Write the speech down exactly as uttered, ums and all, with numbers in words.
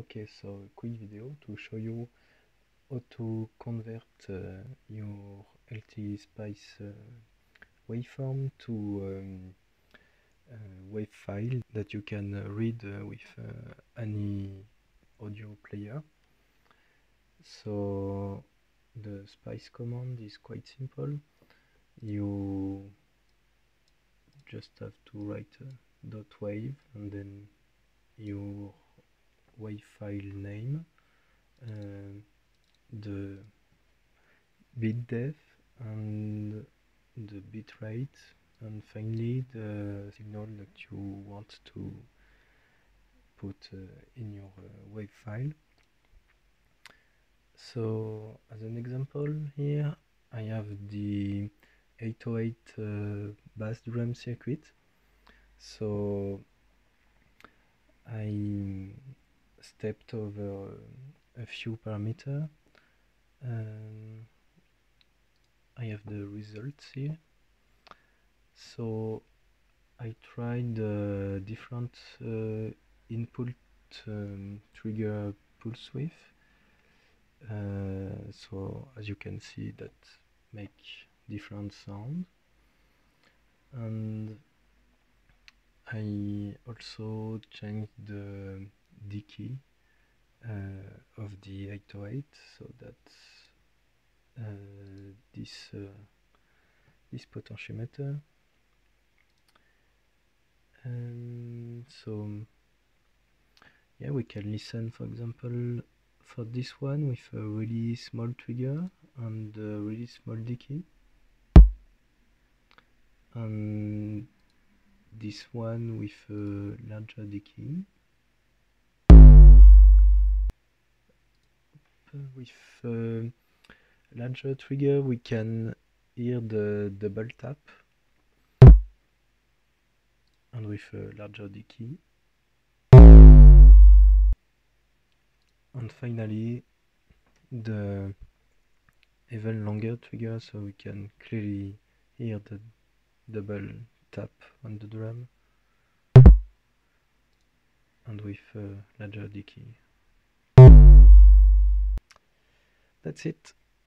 Okay, so a quick video to show you how to convert uh, your LTSpice uh, waveform to um, a wave file that you can uh, read uh, with uh, any audio player. So the spice command is quite simple. You just have to write uh, dot wave and then your wave file name, uh, the bit depth and the bit rate, and finally the signal that you want to put uh, in your uh, wave file. So as an example here I have the eight oh eight uh, bass drum circuit. So I stepped over a few parameters. Um, I have the results here. So I tried uh, different uh, input um, trigger pulse width. Uh, so as you can see, that make different sound. And I also changed the D key uh, of the eight oh eight so that uh, this uh, this potentiometer. And so yeah, we can listen, for example, for this one with a really small trigger and a really small D key, and this one with a larger D key, with a larger trigger we can hear the double tap, and with a larger D key, and finally the even longer trigger, so we can clearly hear the double tap on the drum, and with a larger D key. That's it.